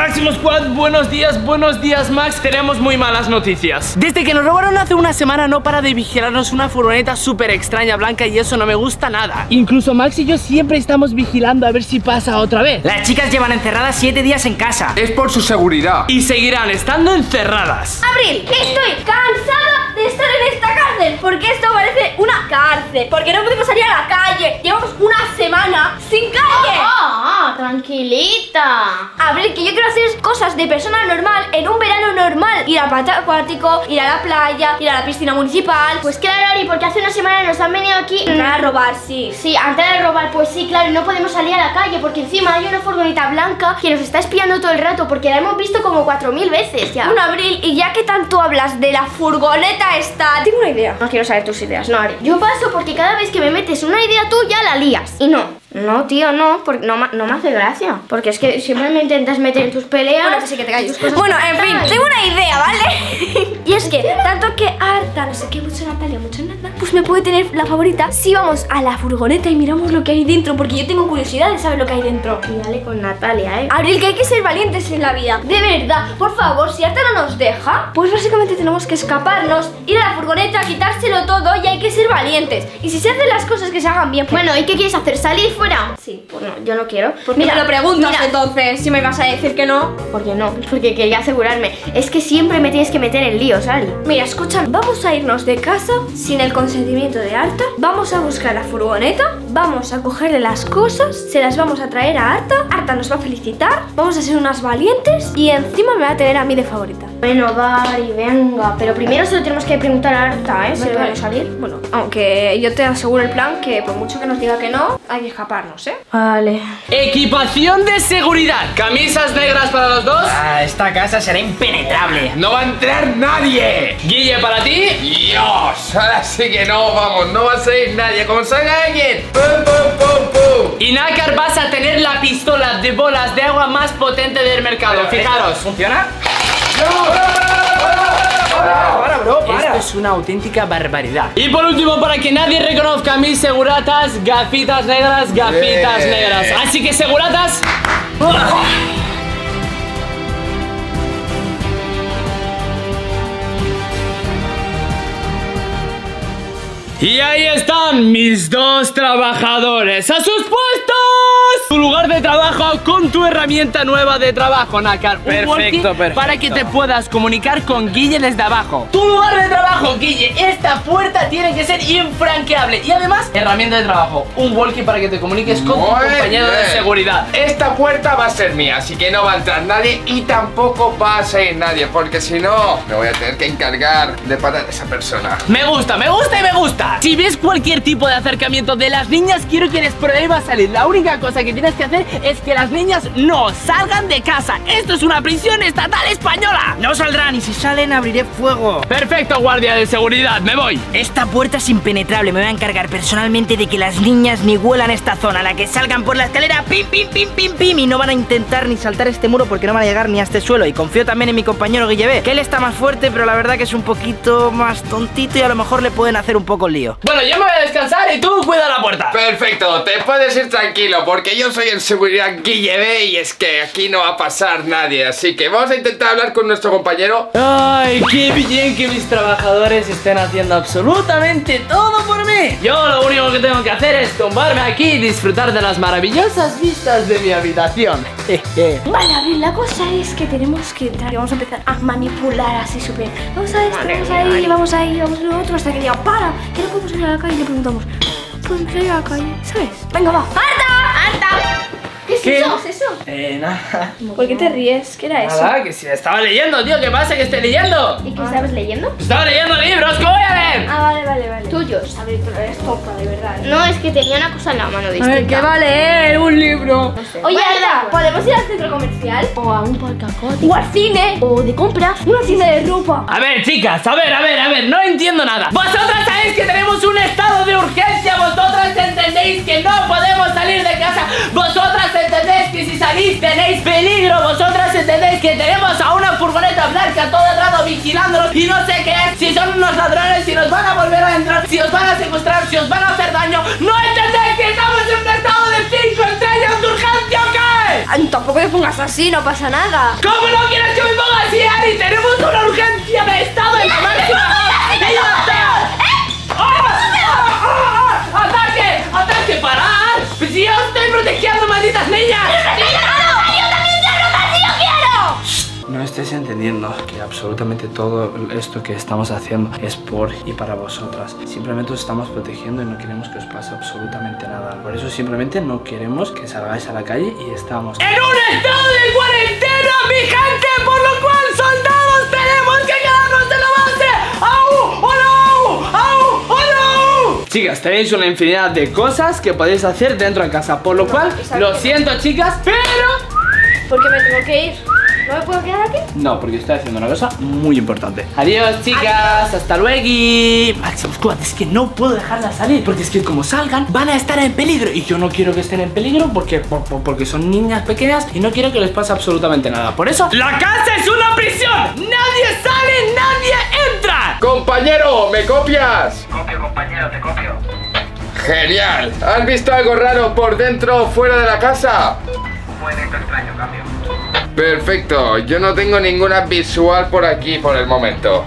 Máximo Squad, buenos días Max. Tenemos muy malas noticias. Desde que nos robaron hace una semana no para de vigilarnos una furgoneta súper extraña blanca y eso no me gusta nada. Incluso Max y yo siempre estamos vigilando a ver si pasa otra vez. Las chicas llevan encerradas 7 días en casa. Es por su seguridad. Y seguirán estando encerradas. Abril, estoy cansada de estar en esta cárcel, porque esto parece una cárcel, porque no podemos salir a la calle. Llevamos una semana sin calle. Tranquilita. Abril, que yo quiero hacer cosas de persona normal en un verano normal. Ir al parque acuático, ir a la playa, ir a la piscina municipal. Pues claro, Ari, porque hace una semana nos han venido aquí a robar, sí. Sí, antes de robar, pues sí, claro, no podemos salir a la calle porque encima hay una furgoneta blanca que nos está espiando todo el rato porque la hemos visto como 4000 veces ya. Bueno, Abril, y ya que tanto hablas de la furgoneta esta, tengo una idea. No quiero saber tus ideas, no, Ari. Yo paso porque cada vez que me metes una idea tuya la lías. Y no. No, tío, no, porque no me hace gracia. Porque es que siempre me intentas meter en tus peleas. Bueno, que sí, que te caen tus cosas. Bueno, en fin, tengo una idea, ¿vale? Y es que, tanto que Arta, no sé qué, mucho Natalia, mucho Natalia, pues me puede tener la favorita si vamos a la furgoneta y miramos lo que hay dentro, porque yo tengo curiosidad de saber lo que hay dentro. Y dale con Natalia, ¿eh? Abril, que hay que ser valientes en la vida. De verdad, por favor, si Arta no nos deja, pues básicamente tenemos que escaparnos, ir a la furgoneta, quitárselo todo y hay que ser valientes. Y si se hacen las cosas, que se hagan bien. Bueno, ¿y qué quieres hacer? ¿Salir fuera? Sí, pues no, yo no quiero. Mira, te lo preguntas entonces, si me vas a decir que no. Porque no, porque quería asegurarme. Es que siempre me tienes que meter en líos, Ari. Mira, escucha, vamos a irnos de casa sin el consentimiento de Arta. Vamos a buscar la furgoneta, vamos a cogerle las cosas, se las vamos a traer a Arta. Arta nos va a felicitar, vamos a ser unas valientes y encima me va a tener a mí de favorita. Bueno, va, Ari, venga. Pero primero se lo tenemos que preguntar a Arta, ¿eh? ¿Se le va a salir? Bueno, aunque yo te aseguro el plan que por mucho que nos diga que no, hay que escaparnos, ¿eh? Vale. Equipación de seguridad. Camisas negras para los dos. Ah, esta casa será impenetrable. No va a entrar nadie. Guille, para ti. Dios, ahora sí que no, vamos, no va a salir nadie. Como salga alguien. ¡Pum, pum, pum, pum! Y Nakar, vas a tener la pistola de bolas de agua más potente del mercado. Pero, fijaros. ¿Funciona? Para, bro, para. Esto es una auténtica barbaridad. Y por último, para que nadie reconozca mis seguratas, gafitas negras, gafitas negras. Así que seguratas. Y ahí están mis dos trabajadores. ¡A sus puestos! Tu lugar de trabajo con tu herramienta nueva de trabajo, Nakar. Perfecto, perfecto. Para que te puedas comunicar con Guille desde abajo. Tu lugar de trabajo, Guille. Esta puerta tiene que ser infranqueable. Y además, herramienta de trabajo. Un walkie para que te comuniques con tu compañero de seguridad. Esta puerta va a ser mía, así que no va a entrar nadie y tampoco va a salir nadie. Porque si no, me voy a tener que encargar de parar a esa persona. Me gusta y me gusta. Si ves cualquier tipo de acercamiento de las niñas, quiero que les prohíba salir. La única cosa que tienes que hacer es que las niñas no salgan de casa. Esto es una prisión estatal española. No saldrán y si salen abriré fuego. Perfecto, guardia de seguridad, me voy. Esta puerta es impenetrable. Me voy a encargar personalmente de que las niñas ni huelan esta zona. La que salgan por la escalera, pim, pim, pim, pim, pim. Y no van a intentar ni saltar este muro porque no van a llegar ni a este suelo. Y confío también en mi compañero Guille, que él está más fuerte, pero la verdad que es un poquito más tontito y a lo mejor le pueden hacer un poco lío. Bueno, yo me voy a descansar y tú cuida la puerta. Perfecto, te puedes ir tranquilo porque yo soy en seguridad Guille y es que aquí no va a pasar nadie. Así que vamos a intentar hablar con nuestro compañero. Ay, qué bien que mis trabajadores estén haciendo absolutamente todo por mí. Yo lo único que tengo que hacer es tumbarme aquí y disfrutar de las maravillosas vistas de mi habitación. Vale, Abril, la cosa es que tenemos que entrar y vamos a empezar a manipular así súper. Vamos a esto, vamos ahí, vamos ahí, vamos a lo otro hasta que diga, para, que no podemos ir a la calle y le preguntamos, ¿podemos ir a la calle? ¿Sabes? Venga, va. ¡Arta! ¡Arta! ¿Qué es eso? ¿Qué es eso? Nada. ¿Por qué te ríes? ¿Qué era eso? Nada, que si la estaba leyendo, tío. ¿Qué pasa que esté leyendo? ¿Y qué estabas leyendo? Estaba leyendo libros, ¿cómo voy a leer? Ah, vale, vale, vale. Tuyos. A ver, pero eres tonta, de verdad. No, es que tenía una cosa en la mano distinta. A ver, ¿qué va a leer? Un libro. No sé. Oye, Arta, ¿podemos ir al centro comercial? O a un parque acuático. O al cine. O de compras. Una tienda de ropa. A ver, chicas, a ver. No entiendo nada. Vosotras sabéis que tenemos un estado de urgencia. Vosotras entendéis que no podemos salir de casa. Vosotras entendéis que si salís tenéis peligro. Vosotras entendéis que tenemos a una furgoneta blanca todo el rato vigilándonos y no sé qué es, si son unos ladrones, si nos van a volver a entrar, si os van a secuestrar, si os van a hacer daño. No entendéis que estamos en un estado de 5 estrellas de urgencia, ¿o qué? Tampoco me pongas así, no pasa nada. ¿Cómo no quieres que me ponga así, Ari? Tenemos una urgencia de estado en la máquina. ¡Ahí está! ¡Ataque! ¡Ataque! ¡Parad! ¡Pues yo estoy protegiendo, malditas niñas! No estáis entendiendo que absolutamente todo esto que estamos haciendo es por y para vosotras. Simplemente os estamos protegiendo y no queremos que os pase absolutamente nada. Por eso simplemente no queremos que salgáis a la calle y estamos en un estado de cuarentena, mi gente, por lo cual, soldados, tenemos que quedarnos en la base. ¡Au! ¡Oh no! ¡Au! ¡Oh no! Chicas, tenéis una infinidad de cosas que podéis hacer dentro de casa, por lo cual, lo siento, chicas, pero... ¿Por qué me tengo que ir? ¿No me puedo quedar aquí? No, porque estoy haciendo una cosa muy importante. Adiós, chicas. Adiós. Hasta luego. Máximo Squad, es que no puedo dejarlas salir, porque es que como salgan van a estar en peligro. Y yo no quiero que estén en peligro porque son niñas pequeñas y no quiero que les pase absolutamente nada. Por eso, la casa es una prisión. Nadie sale, nadie entra. Compañero, ¿me copias? Copio, compañero, te copio. Genial. ¿Has visto algo raro por dentro o fuera de la casa? Fue dentro extraño, cambio. Perfecto, yo no tengo ninguna visual por aquí por el momento.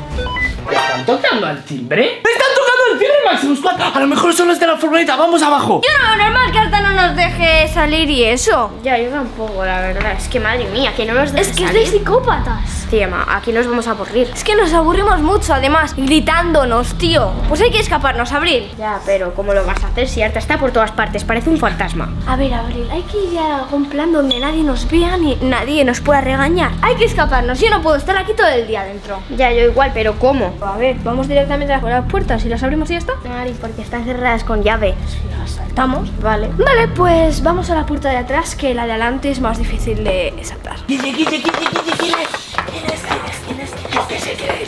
¿Están tocando al timbre? ¡Me están tocando al timbre, Máximo Squad! A lo mejor son los de la furgoneta, vamos abajo. Yo no, normal que Arta no nos deje salir y eso. Ya, yo tampoco, la verdad. Es que madre mía, que no nos deje salir. Es que es de psicópatas. Tía, aquí nos vamos a aburrir. Es que nos aburrimos mucho, además, gritándonos, tío. Pues hay que escaparnos, Abril. Ya, pero ¿cómo lo vas a hacer si Arta está por todas partes? Parece un fantasma. A ver, Abril, hay que ir a algún plan donde nadie nos vea ni nadie nos pueda regañar. Hay que escaparnos, yo no puedo estar aquí todo el día dentro. Ya, yo igual, pero ¿cómo? A ver, vamos directamente a las puertas y las abrimos y ya está. Ari, porque están cerradas con llave. Si las saltamos, vale. Vale, pues vamos a la puerta de atrás, que la de adelante es más difícil de saltar.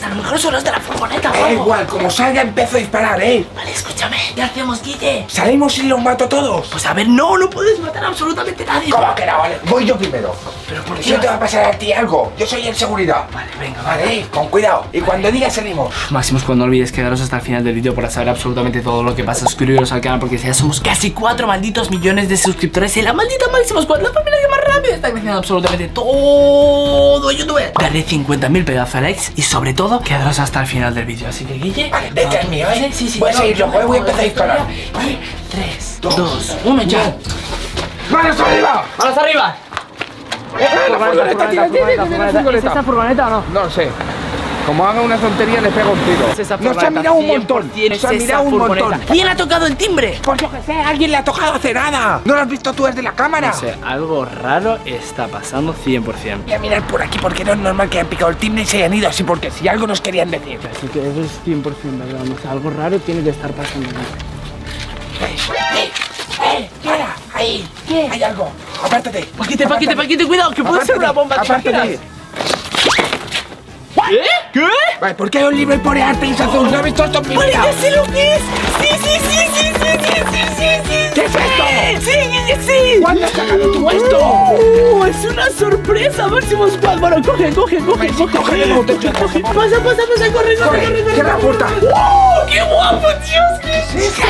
A lo mejor son los de la furgoneta, ¿no? Igual, como salga empiezo a disparar, ¿eh? Vale, escúchame. ¿Qué hacemos, Guille? Salimos y los mato a todos. Pues a ver, no puedes matar absolutamente a nadie. ¿Cómo que no? Vale, voy yo primero. Pero ¿por qué? No te va a pasar a ti algo. Yo soy el seguridad. Vale, venga, vale. Con cuidado. Y cuando digas salimos. Máximo, no olvides quedaros hasta el final del vídeo para saber absolutamente todo lo que pasa. Suscribiros al canal porque ya somos casi 4 malditos millones de suscriptores. Y la maldita Máximo Squad, la familia que más rápido está creciendo absolutamente todo YouTube. Darle 50.000 pedazos a likes y sobre todo quedaros hasta el final del vídeo, así que Guille, vale, vete al mío, ¿eh? Sí, voy a seguir los juegos y empezar a disparar. 3, 2, 1, ya. ¡Manos arriba! ¡Manos arriba! ¿Es esta furgoneta o no? No sé. Como haga una tontería, le pego un tiro. Nos ha mirado un montón. Nos ha mirado un montón. ¿Quién ha tocado el timbre? Pues yo que sé, alguien le ha tocado hace nada. ¿No lo has visto tú desde la cámara? No sé, algo raro está pasando 100%. Voy a mirar por aquí porque no es normal que hayan picado el timbre y se hayan ido así porque si algo nos querían decir. Así que eso es 100%, ¿verdad? O sea, algo raro tiene que estar pasando. ¡Mira! ¡Ahí! ¿Qué? Hay algo. Apártate. Paquete, cuidado, que puede ser una bomba. Apártate. ¿Qué? ¿Qué? Vale, ¿por qué hay un libro y pone Arta y azul? ¿No has visto esto en mi vida? ¡Vale, ya sé lo que es! ¡Sí! ¿Qué es esto? ¡Sí! ¿Cuándo has sacado tú esto? ¡Es una sorpresa, Máximo Squad! Bueno, coge. Pasa, corre. ¡Cierra la puerta! ¡Wow! ¡Qué guapo, Dios! ¿Qué es esto?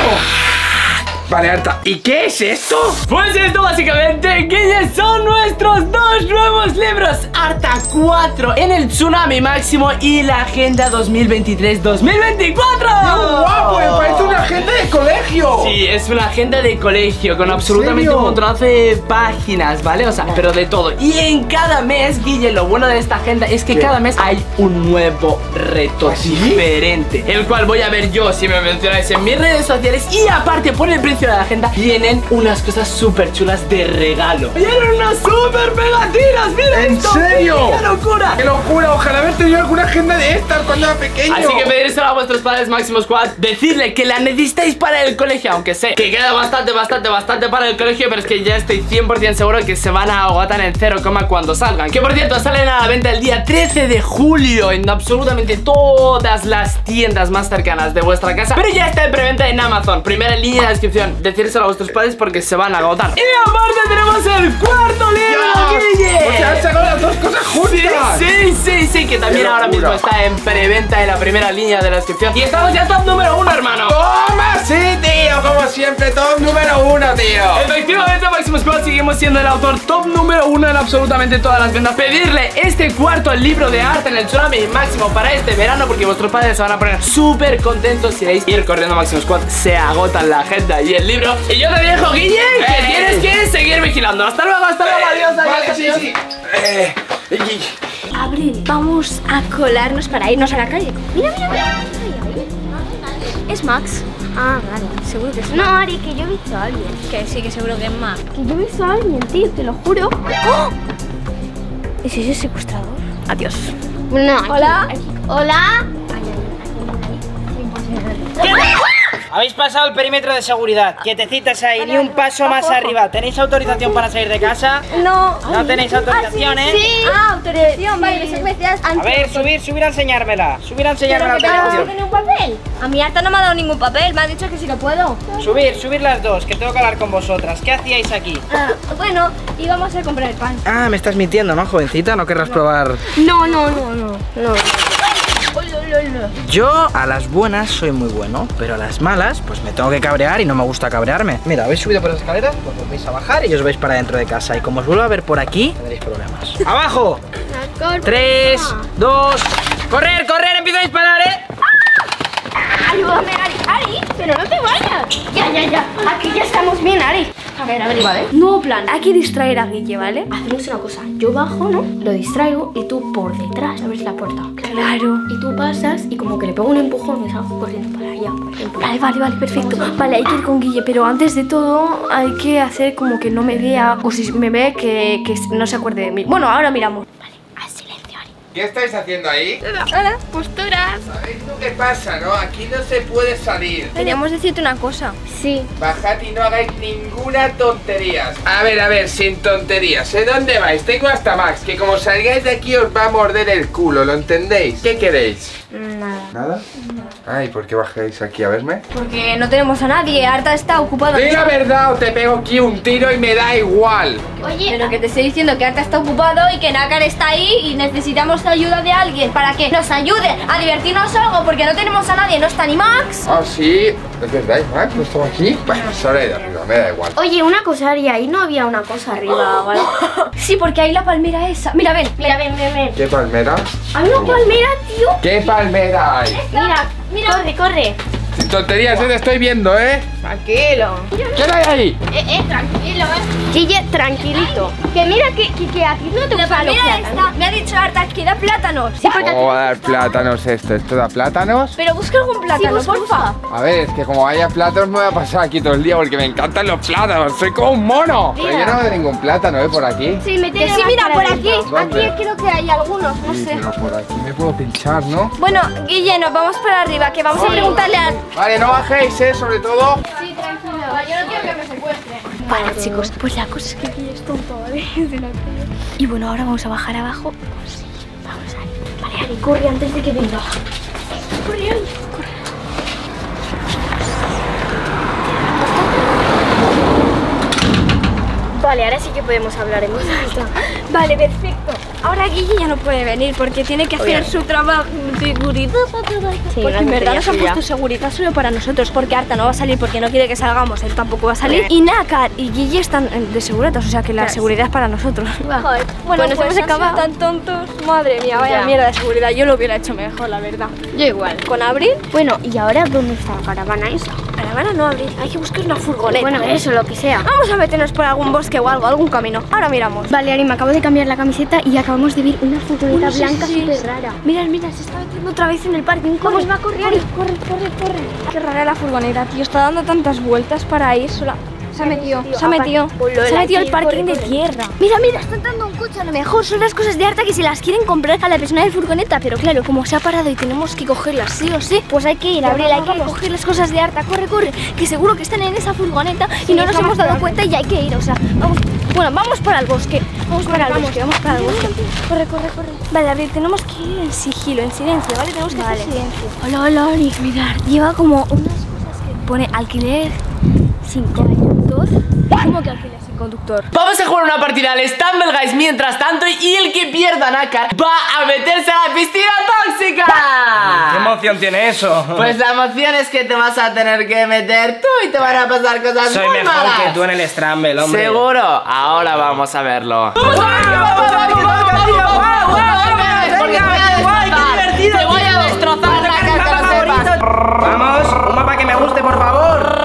Vale, Arta, ¿y qué es esto? Pues esto básicamente, Guille, son nuestros 2 nuevos libros. Arta 4 en el tsunami máximo y la agenda 2023-2024. ¡Qué guapo! Me parece una agenda de colegio. Sí, es una agenda de colegio con absolutamente un montonazo de páginas, ¿vale? O sea, pero de todo. Y en cada mes, Guille, lo bueno de esta agenda es que cada mes hay un nuevo reto diferente, el cual voy a ver yo si me mencionáis en mis redes sociales. Y aparte, por el principio de la agenda vienen unas cosas súper chulas de regalo. Vienen unas súper pegatinas, miren. ¿En serio? ¡Qué locura! ¡Qué locura! Ojalá haber tenido alguna agenda de estas cuando era pequeño. Así que pedírselo a vuestros padres, Máximo Squad. Decidle que la necesitáis para el colegio, aunque sé que queda bastante para el colegio, pero es que ya estoy 100% seguro que se van a agotar en 0, cuando salgan. Que por cierto, salen a la venta el día 13 de julio en absolutamente todas las tiendas más cercanas de vuestra casa. Pero ya está en preventa en Amazon. Primera línea de descripción. Decírselo a vuestros padres porque se van a agotar. Y aparte tenemos el cuarto libro, Guille. O sea, han sacado las 2 cosas juntas. Sí, sí, Sí, sí, que también ahora mismo está en preventa en la primera línea de la descripción. Y estamos ya top número 1, hermano. ¡Toma! Sí, tío, como siempre, top número 1, tío. Efectivamente, Máximo Squad, seguimos siendo el autor top número 1 en absolutamente todas las ventas. Pedirle este cuarto libro de arte en el tsunami máximo para este verano, porque vuestros padres se van a poner súper contentos si queréis ir corriendo a Máximo Squad. Se agotan la agenda y el libro. Y yo te dejo, Guille, que tienes que seguir vigilando. Hasta luego, hasta luego, adiós, adiós. Vale, adiós. Sí, sí. Abril, vamos a colarnos para irnos a la calle. Mira, mira, mira. Es Max. Ah, vale, seguro que es. No, Ari, que yo he visto a alguien. Que sí, que seguro que es Max. Que yo he visto a alguien, tío, te lo juro. ¡Oh! ¿Es ese secuestrador? Adiós. No, aquí, hola. Aquí. Hola. Habéis pasado el perímetro de seguridad. Quietecitas ahí, ni un paso más arriba. ¿Tenéis autorización para salir de casa? No. ¿No tenéis autorización, sí, sí. Ah, autorización, vale, sí. A ver, subir a enseñármela. Subir a enseñármela al teléfono. ¿Tiene un papel? A mí Arta no me ha dado ningún papel, me ha dicho que sí lo puedo. Subir las dos, que tengo que hablar con vosotras. ¿Qué hacíais aquí? Ah, bueno, íbamos a comprar el pan. Ah, me estás mintiendo, ¿no, jovencita? ¿No querrás probar? No. Yo a las buenas soy muy bueno, pero a las malas pues me tengo que cabrear y no me gusta cabrearme. Mira, habéis subido por las escaleras, pues volvéis a bajar y os vais para dentro de casa. Y como os vuelvo a ver por aquí, tendréis problemas. ¡Abajo! 3, 2, ¡correr, correr! ¡Empiezo a disparar, eh! ¡Ah! ¡Ayúdame, Ari! ¡Ari! ¡Pero no te vayas! Ya, aquí ya estamos bien, Ari. A ver, ¿vale? Nuevo plan, hay que distraer a Guille, ¿vale? Hacemos una cosa, yo bajo, ¿no? Lo distraigo y tú por detrás abres la puerta. Claro. Y tú pasas y como que le pego un empujón y salgo corriendo para allá. Vale, perfecto. Vale, hay que ir con Guille, pero antes de todo hay que hacer como que no me vea. O si me ve, que no se acuerde de mí. Bueno, ahora miramos. Vale, al silencio, Ari. ¿Qué estáis haciendo ahí? Hola, posturas. ¿Sabéis tú qué pasa, no? Aquí no se puede salir. Queríamos decirte una cosa. Sí. Bajad y no hagáis ninguna tonterías. A ver, sin tonterías. ¿Eh? ¿Dónde vais? Tengo hasta Max, que como salgáis de aquí os va a morder el culo, ¿lo entendéis? ¿Qué queréis? Nada. ¿Nada? Ay, ¿por qué bajáis aquí a verme? Porque no tenemos a nadie, Arta está ocupada. Dí la verdad o te pego aquí un tiro y me da igual. Oye, pero que te estoy diciendo que Arta está ocupado y que Nakar está ahí y necesitamos ayuda de alguien para que nos ayude a divertirnos algo, porque no tenemos a nadie, no está ni Max. Ah, sí, es verdad, Max, no estamos aquí. Bueno, solo de arriba, me da igual. Oye, una cosa, Ari, ahí no había una cosa arriba, ¿vale? Sí, porque hay la palmera esa. Mira, ven. ¿Qué palmera? Hay una palmera, tío. ¿Qué palmera hay? Mira, corre. Sin tonterías, te estoy viendo, ¿eh? Tranquilo. ¿Qué hay ahí? Tranquilo, ¿eh? Guille, tranquilito. Que mira que aquí no te gusta los plátanos. Me ha dicho Arta que da plátanos. Sí, ¿cómo va a dar plátanos esto? ¿Esto da plátanos? Pero busca algún plátano, sí, porfa. A ver, es que como haya plátanos me voy a pasar aquí todo el día porque me encantan los plátanos. Soy como un mono. Mira. Pero yo no veo ningún plátano, ¿eh? Por aquí. Sí, mira, por aquí. ¿Dónde? Aquí creo que hay algunos, no sé. Pero por aquí me puedo pinchar, ¿no? Bueno, Guille, nos vamos para arriba, que vamos a preguntarle a... Vale, no bajéis, ¿eh? Sobre todo. Sí, tranquilo. Yo no quiero que me secuestren. Vale, chicos, pues la cosa es que aquí es tonto, ¿vale? De la calle. Y bueno, ahora vamos a bajar abajo. Sí, vamos a ir. Vale, Ari, corre antes de que venga. Corre, Ari, corre. Vale, ahora sí que podemos hablar en voz alta. Vale, perfecto. Ahora Guille ya no puede venir porque tiene que hacer su trabajo de seguridad. Sí, porque en verdad nos han puesto seguridad solo para nosotros, porque Arta no va a salir porque no quiere que salgamos, él tampoco va a salir. Y Nakar y Guille están de seguridad, o sea que la seguridad es para nosotros. Joder. Bueno, nos hemos acabado tan tontos. Madre mía, vaya mierda de seguridad, yo lo hubiera hecho mejor, la verdad. Yo igual. ¿Con Abril? Bueno, ¿y ahora dónde está la caravana esa? Caravana no, Abril, hay que buscar una furgoneta. Bueno, eso, lo que sea. Vamos a meternos por algún bosque o algo, algún camino. Ahora miramos. Vale, Ari, me acabo de cambiar la camiseta y acabamos de ver una furgoneta blanca súper rara. Mira, se está metiendo otra vez en el parking. ¿Cómo va a correr? Corre. Qué rara la furgoneta, tío. Está dando tantas vueltas para ir sola. Se ha metido el parking de tierra. Mira, está entrando un coche. A lo mejor son las cosas de Arta que se las quieren comprar a la persona de furgoneta. Pero claro, como se ha parado y tenemos que cogerlas sí o sí, pues hay que ir, Abril, hay que coger las cosas de Arta. Corre, que seguro que están en esa furgoneta y no nos hemos dado cuenta y hay que ir. O sea, vamos. Bueno, vamos para el bosque. Vamos para el bosque. Corre. Vale, Abril, tenemos que ir en sigilo, en silencio, ¿vale? Tenemos que hacer silencio. Hola, Ari, mirad. Lleva como unas cosas que pone alquiler 5 años. ¿Cómo que alquiler 5? conductor. Vamos a jugar una partida al Stumble Guys mientras tanto, y el que pierda, Nakar, va a meterse a la piscina tóxica. ¿Qué emoción tiene eso? Pues la emoción es que te vas a tener que meter tú y te van a pasar cosas muy malas. Soy mejor que tú en el Stumble, hombre. ¿Seguro? Ahora vamos a verlo. ¡Vamos a verlo! ¡Vamos a verlo! Vamos, un mapa que me guste, por favor.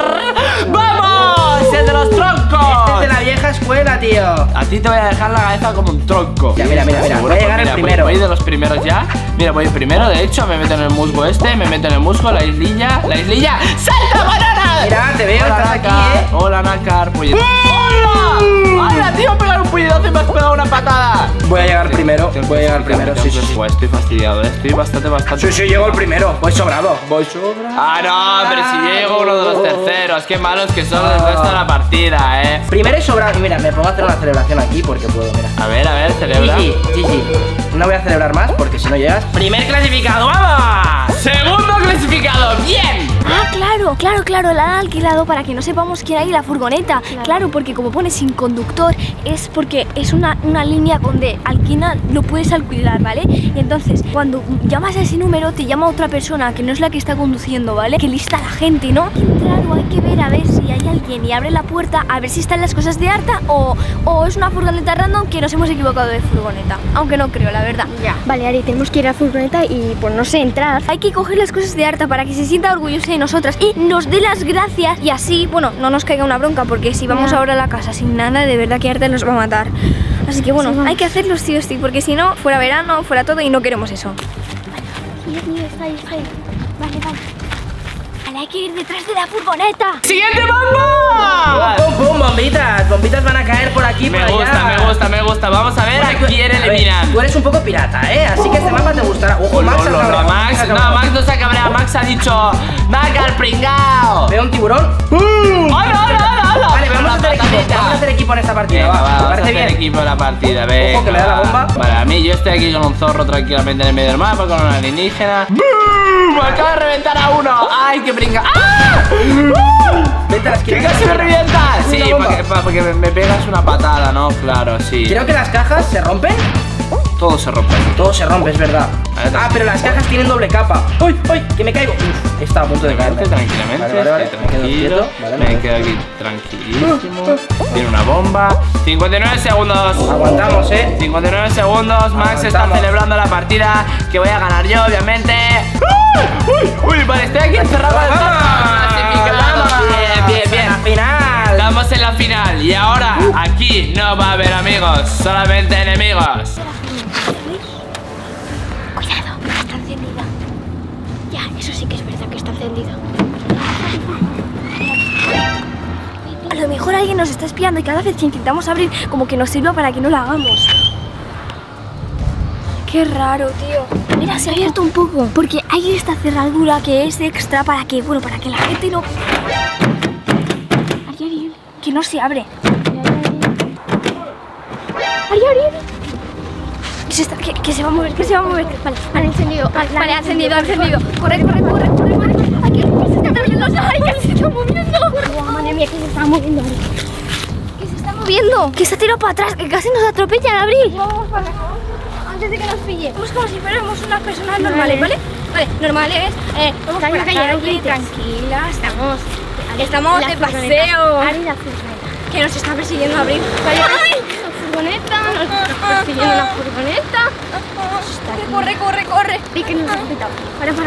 ¡Vamos! ¡El de los troncos! Este es de la vieja escuela, tío. A ti te voy a dejar la cabeza como un tronco. Ya, mira, mira, mira. Voy a llegar el primero. Voy de los primeros ya. Mira, voy primero, de hecho. Me meto en el musgo este. Me meto en el musgo, la islilla. La islilla. ¡Salta, banana! Mira, te veo. Hola, estás aquí, ¿eh? Hola, Nakar. ¡Hola! ¡Hola, tío! Pegar un puñetazo y me has pegado una patada. Voy a llegar primero. Voy a llegar primero, sí, sí. Estoy fastidiado, estoy bastante. Sí, sí, llego el primero. Voy sobrado. Voy sobrado. Ah, no, pero si llego uno de los terceros. Qué malos que son el resto de la partida, eh. Primero y sobrado. Mira, me pongo a hacer una celebración aquí porque puedo, mira. A ver, celebra. Sí, sí, sí. No voy a celebrar más porque si no llegas. ¡Primer clasificado! ¡Vamos! ¡Segundo clasificado! ¡Bien! Ah, claro, claro, claro, la han alquilado para que no sepamos quién hay en la furgoneta. Claro, porque como pone sin conductor, es porque es una línea donde alquila, lo puedes alquilar, ¿vale? Y entonces, cuando llamas a ese número, te llama otra persona que no es la que está conduciendo, ¿vale? Que lista a la gente, ¿no? Hay que entrar o hay que ver a ver si hay alguien y abre la puerta a ver si están las cosas de Arta o es una furgoneta random que nos hemos equivocado de furgoneta. Aunque no creo, la verdad. Ya. Vale, Ari, tenemos que ir a la furgoneta y, pues no sé, entrar. Hay que coger las cosas de Arta para que se sienta orgullosa de nosotras y nos dé las gracias, y así, bueno, no nos caiga una bronca, porque si vamos ahora a la casa sin nada, de verdad que Arta nos va a matar. Así que bueno, sí, hay que hacerlo sí o sí, porque si no, fuera verano, fuera todo, y no queremos eso. Vale, vale. Hay que ir detrás de la furgoneta. ¡Siguiente bomba! ¡Pum, pum, pum! Bombitas. Bombitas van a caer por aquí, por allá. Me gusta, me gusta. Vamos a ver a quién eliminan. Tú eres un poco pirata, ¿eh? Así que este mapa te gustará. ¡Ojo, Max! No, Max no se ha cabreado. Max ha dicho... ¡Nakar, pringao! Veo un tiburón. ¡Pum! ¡Hola, hola, hola! Vale, vamos a hacer equipo. Vamos a hacer equipo en esta partida. Vamos a hacer equipo en la partida. Ojo, que le da la bomba. Para mí, yo estoy aquí con un zorro tranquilamente en el medio del mapa, con una alienígena. ¡Bum! Acaba de reventar a uno. ¡Ay, qué pringao! ¡Ah! Vete a la esquina. ¡Que casi me revientas! Sí, porque me pegas una patada, ¿no? Claro, sí. Creo que las cajas se rompen. Todo se rompe. Todo se rompe, es verdad. Ah, pero las cajas tienen doble capa. ¡Uy, uy! ¡Que me caigo! Uf, está a punto de caerte tranquilamente. Vale, vale, vale. Tranquilo. Me quedo aquí tranquilísimo. Tiene una bomba. 59 segundos. Aguantamos, ¿eh? 59 segundos. Max está celebrando la partida que voy a ganar yo, obviamente. ¡Uy! ¡Uy! Vale, estoy aquí encerrado. Bien, bien, bien. Final. Estamos en la final. Y ahora aquí no va a haber amigos, solamente enemigos. Cuidado, está encendida. Ya, eso sí que es verdad que está encendido. A lo mejor alguien nos está espiando y cada vez que intentamos abrir, como que nos sirva para que no lo hagamos. Qué raro, tío. Mira, se ha abierto un poco, porque hay esta cerradura que es extra para que, bueno, para que la gente no... Ari, que no se abre. Ari. Que se va a mover, que se va a mover. Vale, han encendido, vale, ha encendido. Corre. Aquí se está moviendo, que se está moviendo. Oh, madre mía, que se está moviendo. Que se está moviendo. Que se ha tirado para atrás, que casi nos atropellan, Abril. Vamos para acá, antes de que nos pille. Vamos como si fuéramos unas personas normales, ¿vale? Vale, normales, vamos por la calle aquí, tranquila, estamos de paseo. Que nos está persiguiendo Abril. La furgoneta. Corre. Y que nos respeta.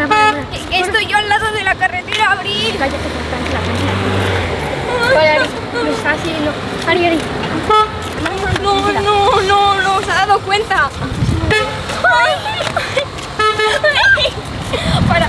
Para. Estoy yo al lado de la carretera, Abril. Cállate, tranquila. Vale, Ari, nos está haciendo. Ari. No, se ha dado cuenta. Para.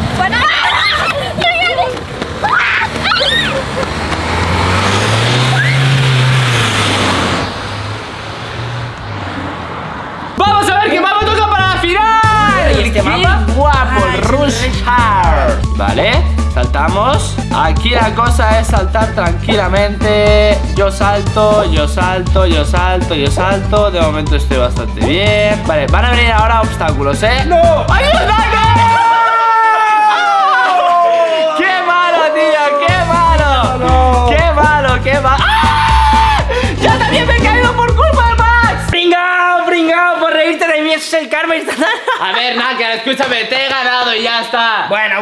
Este mapa guapo, Rushar. Vale, saltamos. Aquí la cosa es saltar tranquilamente. Yo salto. De momento estoy bastante bien. Vale, van a venir ahora obstáculos, ¿eh? ¡No! ¡Ahí está! ¡No! ¡Qué malo, tío! ¡Qué malo! ¡Qué malo! ¡Qué malo! ¡Ah! ¡Ya te es el karma instantáneo. A ver, Nakar, escúchame, te he ganado y ya está. Bueno,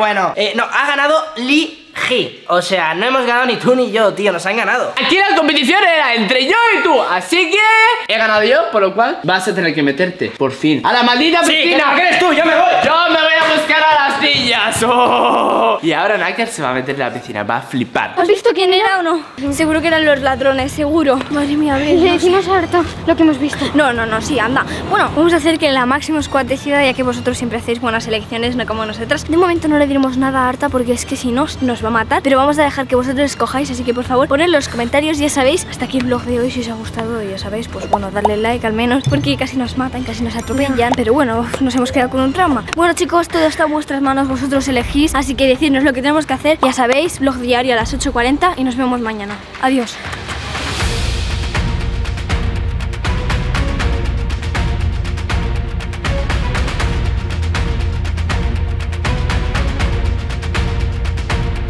no, ha ganado Li G. O sea, no hemos ganado ni tú ni yo, tío. Nos han ganado. Aquí la competición era entre yo y tú, así que he ganado yo, por lo cual vas a tener que meterte por fin a la maldita piscina. Sí, ¿qué eres tú? Yo me voy. Yo me voy a buscar a las sillas. ¡Oh! Y ahora Nakar se va a meter en la piscina. Va a flipar. ¿Has visto quién era o no? Seguro que eran los ladrones, seguro. Madre mía, Abril, le decimos a Arta lo que hemos visto. No, sí, anda. Bueno, vamos a hacer que la Máximo Squad decida, ya que vosotros siempre hacéis buenas elecciones, no como nosotras. De momento no le diremos nada a Arta, porque es que si no, nos va a matar, pero vamos a dejar que vosotros escojáis, así que por favor, poned los comentarios, ya sabéis, hasta aquí el vlog de hoy, si os ha gustado, ya sabéis, pues bueno, darle like al menos, porque casi nos matan, casi nos atropellan, pero bueno, nos hemos quedado con un trauma. Bueno chicos, todo está en vuestras manos, vosotros elegís, así que decidnos lo que tenemos que hacer, ya sabéis, vlog diario a las 8:40 y nos vemos mañana. Adiós.